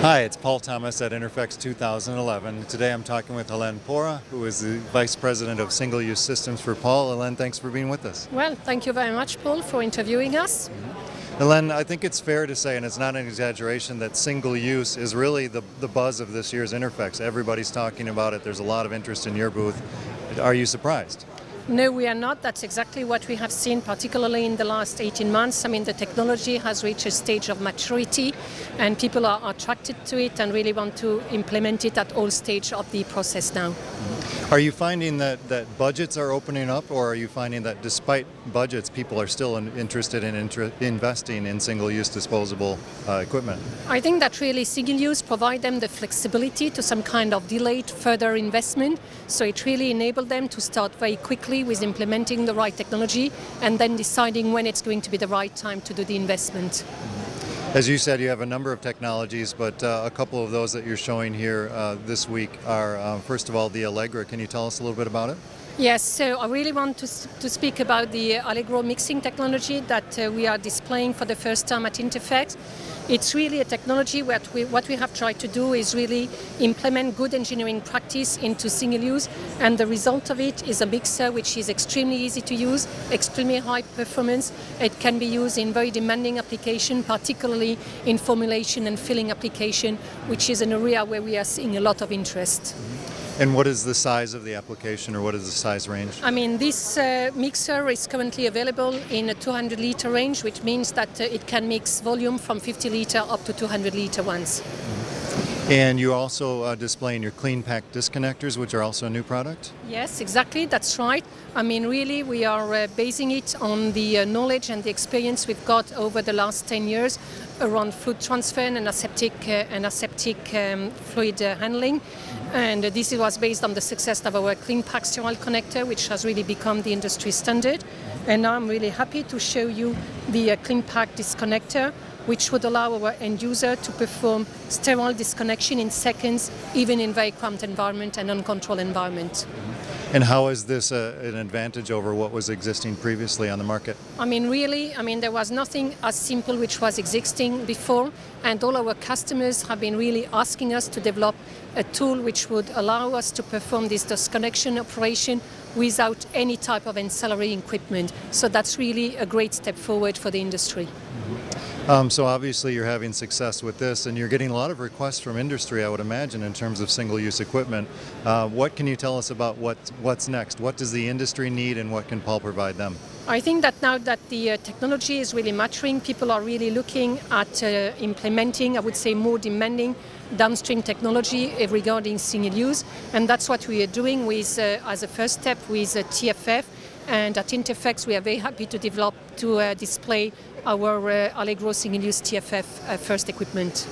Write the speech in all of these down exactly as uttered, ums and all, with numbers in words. Hi, it's Pall Thomas at Interphex two thousand eleven. Today I'm talking with Helene Pora, who is the Vice President of Single-Use Systems for Pall. Helene, thanks for being with us. Well, thank you very much, Paul, for interviewing us. Mm-hmm. Helene, I think it's fair to say, and it's not an exaggeration, that single-use is really the, the buzz of this year's Interphex. Everybody's talking about it. There's a lot of interest in your booth. Are you surprised? No, we are not. That's exactly what we have seen, particularly in the last eighteen months. I mean, the technology has reached a stage of maturity and people are attracted to it and really want to implement it at all stages of the process now. Are you finding that, that budgets are opening up, or are you finding that despite budgets, people are still in, interested in inter investing in single-use disposable uh, equipment? I think that really single-use provide them the flexibility to some kind of delayed further investment. So it really enabled them to start very quickly with implementing the right technology and then deciding when it's going to be the right time to do the investment. As you said, you have a number of technologies, but uh, a couple of those that you're showing here uh, this week are, uh, first of all, the Allegra. Can you tell us a little bit about it? Yes, so I really want to, to speak about the Allegro mixing technology that uh, we are displaying for the first time at Interphex. It's really a technology where we, what we have tried to do is really implement good engineering practice into single use, and the result of it is a mixer which is extremely easy to use, extremely high performance. It can be used in very demanding application, particularly in formulation and filling application, which is an area where we are seeing a lot of interest. And what is the size of the application, or what is the size range? I mean, this uh, mixer is currently available in a two hundred liter range, which means that uh, it can mix volume from fifty liter up to two hundred liter ones. And you're also uh, displaying your Kleenpak disconnectors, which are also a new product? Yes, exactly, that's right. I mean, really, we are uh, basing it on the uh, knowledge and the experience we've got over the last ten years around fluid transfer and aseptic, uh, and aseptic um, fluid uh, handling. And uh, this was based on the success of our Kleenpak sterile connector, which has really become the industry standard. And now I'm really happy to show you the uh, Kleenpak disconnector, which would allow our end user to perform sterile disconnection in seconds, even in very cramped environment and uncontrolled environment. And how is this uh, an advantage over what was existing previously on the market? I mean, really, I mean, there was nothing as simple which was existing before, and all our customers have been really asking us to develop a tool which would allow us to perform this disconnection operation without any type of ancillary equipment. So that's really a great step forward for the industry. Um, so obviously you're having success with this, and you're getting a lot of requests from industry, I would imagine, in terms of single-use equipment. Uh, what can you tell us about what, what's next? What does the industry need, and what can Pall provide them? I think that now that the uh, technology is really maturing, people are really looking at uh, implementing, I would say, more demanding downstream technology regarding single-use, and that's what we are doing with, uh, as a first step with uh, T F F. And at Interphex, we are very happy to develop, to uh, display our uh, Allegro single-use T F F uh, first equipment.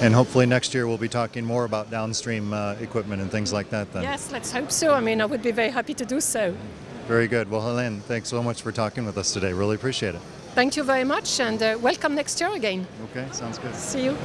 And hopefully next year we'll be talking more about downstream uh, equipment and things like that then. Yes, let's hope so. I mean, I would be very happy to do so. Very good. Well, Helene, thanks so much for talking with us today. Really appreciate it. Thank you very much, and uh, welcome next year again. Okay, sounds good. See you.